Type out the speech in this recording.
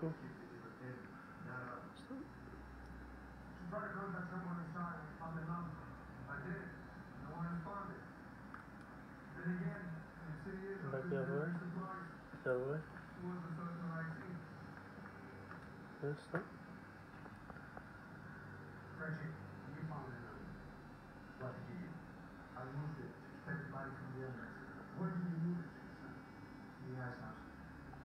cool. Back the other way. Back the other way. This thing. I moved it to take the body from the other.